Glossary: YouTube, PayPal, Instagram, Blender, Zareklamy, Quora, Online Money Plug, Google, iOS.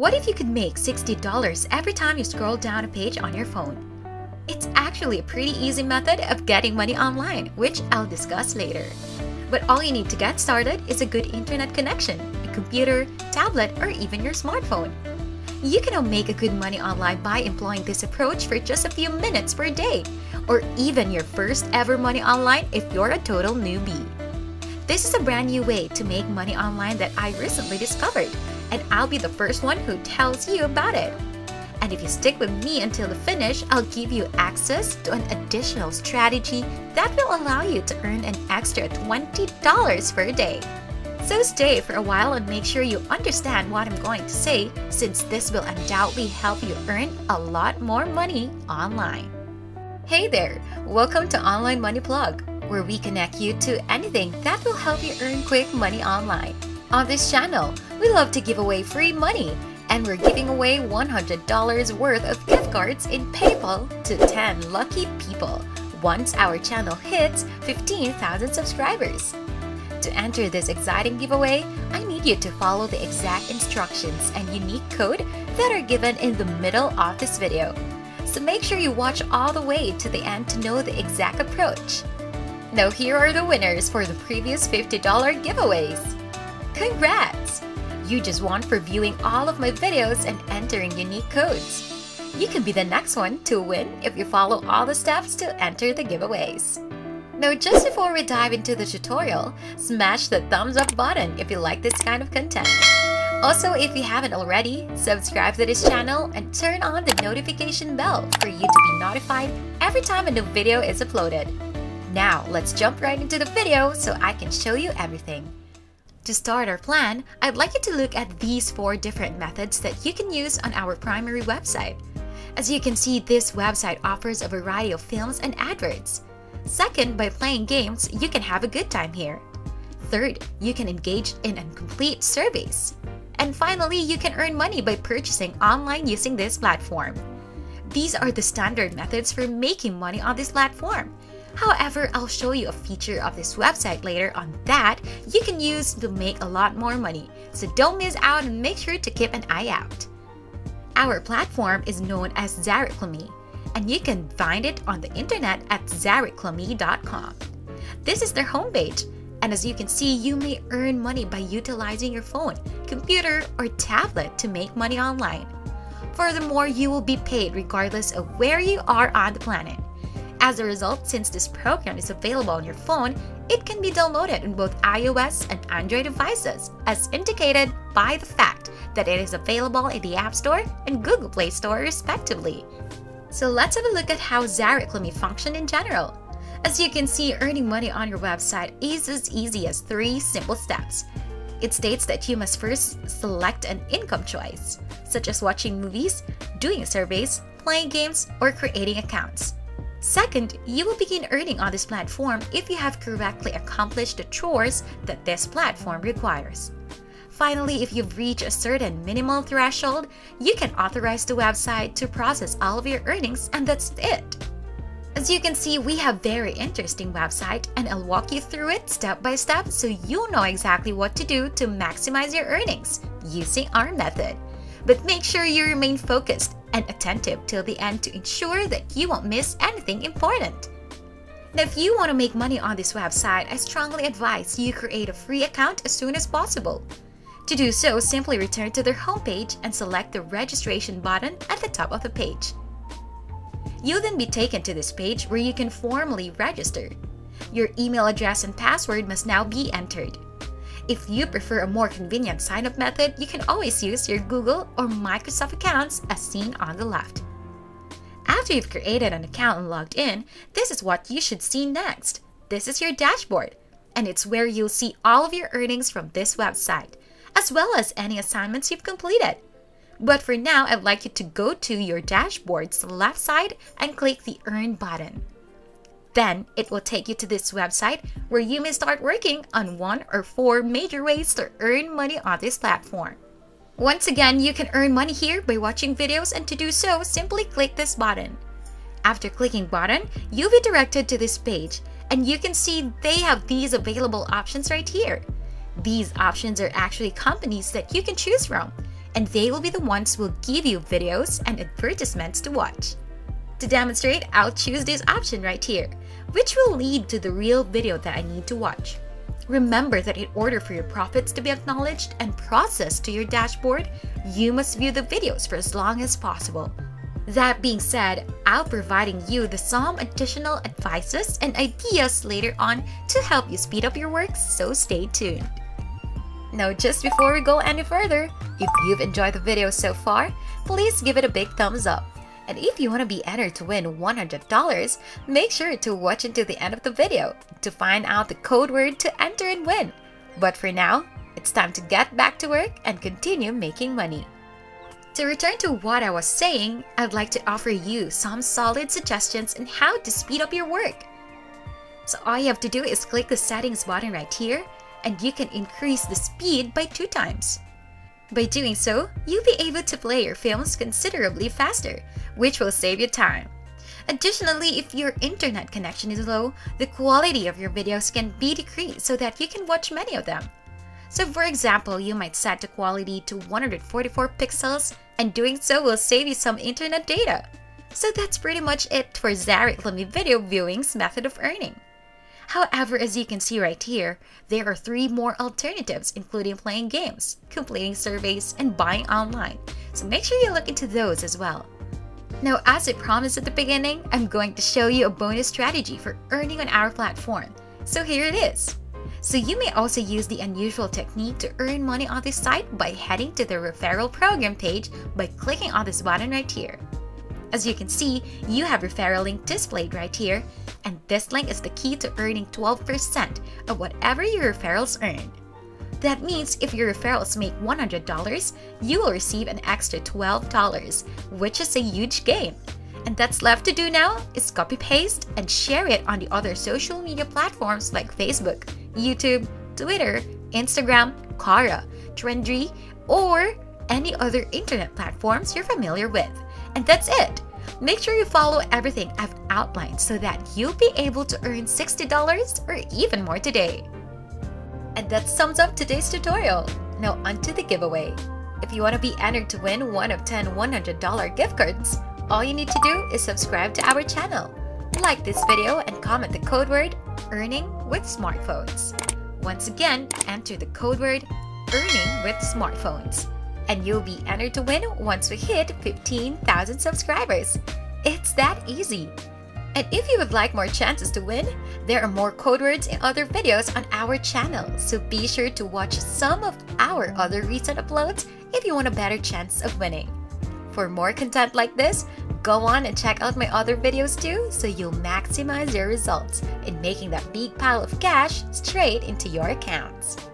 What if you could make $60 every time you scroll down a page on your phone? It's actually a pretty easy method of getting money online, which I'll discuss later. But all you need to get started is a good internet connection, a computer, tablet, or even your smartphone. You can now make a good money online by employing this approach for just a few minutes per day, or even your first ever money online if you're a total newbie. This is a brand new way to make money online that I recently discovered, and I'll be the first one who tells you about it. And if you stick with me until the finish, I'll give you access to an additional strategy that will allow you to earn an extra $20 per day. So stay for a while and make sure you understand what I'm going to say, since this will undoubtedly help you earn a lot more money online. Hey there! Welcome to Online Money Plug, where we connect you to anything that will help you earn quick money online. On this channel, we love to give away free money, and we're giving away $100 worth of gift cards in PayPal to 10 lucky people once our channel hits 15,000 subscribers. To enter this exciting giveaway, I need you to follow the exact instructions and unique code that are given in the middle of this video. So make sure you watch all the way to the end to know the exact approach. Now here are the winners for the previous $50 giveaways. Congrats! You just won for viewing all of my videos and entering unique codes. You can be the next one to win if you follow all the steps to enter the giveaways. Now just before we dive into the tutorial, smash the thumbs up button if you like this kind of content. Also, if you haven't already, subscribe to this channel and turn on the notification bell for you to be notified every time a new video is uploaded. Now let's jump right into the video so I can show you everything. To start our plan, I'd like you to look at these 4 different methods that you can use on our primary website. As you can see, this website offers a variety of films and adverts. Second, by playing games, you can have a good time here. Third, you can engage in and complete surveys. And finally, you can earn money by purchasing online using this platform. These are the standard methods for making money on this platform. However, I'll show you a feature of this website later on that you can use to make a lot more money, so don't miss out and make sure to keep an eye out. Our platform is known as Zareklamy, and you can find it on the internet at zareklamy.com. This is their homepage, and as you can see, you may earn money by utilizing your phone, computer, or tablet to make money online. Furthermore, you will be paid regardless of where you are on the planet. As a result, since this program is available on your phone, it can be downloaded on both iOS and Android devices, as indicated by the fact that it is available in the App Store and Google Play Store respectively. So let's have a look at how Zareklamy functions in general. As you can see, earning money on your website is as easy as 3 simple steps. It states that you must first select an income choice, such as watching movies, doing surveys, playing games, or creating accounts. Second, you will begin earning on this platform if you have correctly accomplished the chores that this platform requires. Finally, if you've reached a certain minimal threshold, you can authorize the website to process all of your earnings, and that's it. As you can see, we have a very interesting website, and I'll walk you through it step by step so you know exactly what to do to maximize your earnings using our method. But make sure you remain focused and attentive till the end to ensure that you won't miss anything important. Now, if you want to make money on this website, I strongly advise you create a free account as soon as possible. To do so, simply return to their homepage and select the registration button at the top of the page. You'll then be taken to this page where you can formally register. Your email address and password must now be entered. If you prefer a more convenient sign-up method, you can always use your Google or Microsoft accounts as seen on the left. After you've created an account and logged in, this is what you should see next. This is your dashboard, and it's where you'll see all of your earnings from this website, as well as any assignments you've completed. But for now, I'd like you to go to your dashboard's left side and click the Earn button. Then, it will take you to this website where you may start working on 1 or 4 major ways to earn money on this platform. Once again, you can earn money here by watching videos, and to do so, simply click this button. After clicking button, you'll be directed to this page, and you can see they have these available options right here. These options are actually companies that you can choose from, and they will be the ones who will give you videos and advertisements to watch. To demonstrate, I'll choose this option right here, which will lead to the real video that I need to watch. Remember that in order for your profits to be acknowledged and processed to your dashboard, you must view the videos for as long as possible. That being said, I'll be providing you with some additional advices and ideas later on to help you speed up your work, so stay tuned. Now, just before we go any further, if you've enjoyed the video so far, please give it a big thumbs up. And if you want to be entered to win $100, make sure to watch until the end of the video to find out the code word to enter and win. But for now, it's time to get back to work and continue making money. To return to what I was saying, I'd like to offer you some solid suggestions on how to speed up your work. So all you have to do is click the settings button right here, and you can increase the speed by 2 times. By doing so, you'll be able to play your films considerably faster, which will save you time. Additionally, if your internet connection is low, the quality of your videos can be decreased so that you can watch many of them. So for example, you might set the quality to 144 pixels, and doing so will save you some internet data. So that's pretty much it for Zareklamy video viewing's method of earning. However, as you can see right here, there are 3 more alternatives, including playing games, completing surveys, and buying online. So make sure you look into those as well. Now, as I promised at the beginning, I'm going to show you a bonus strategy for earning on our platform. So here it is. So you may also use the unusual technique to earn money on this site by heading to the referral program page by clicking on this button right here. As you can see, you have referral link displayed right here, and this link is the key to earning 12% of whatever your referrals earn. That means if your referrals make $100, you will receive an extra $12, which is a huge gain. And that's left to do now is copy paste and share it on the other social media platforms like Facebook, YouTube, Twitter, Instagram, Quora, Trendy, or any other internet platforms you're familiar with. And that's it! Make sure you follow everything I've outlined so that you'll be able to earn $60 or even more today. And that sums up today's tutorial. Now onto the giveaway. If you want to be entered to win one of 10 $100 gift cards, all you need to do is subscribe to our channel, like this video, and comment the code word "earning with smartphones." Once again, enter the code word "earning with smartphones," and you'll be entered to win once we hit 15,000 subscribers. It's that easy. And if you would like more chances to win, there are more code words in other videos on our channel, so be sure to watch some of our other recent uploads if you want a better chance of winning. For more content like this, go on and check out my other videos too, so you'll maximize your results in making that big pile of cash straight into your accounts.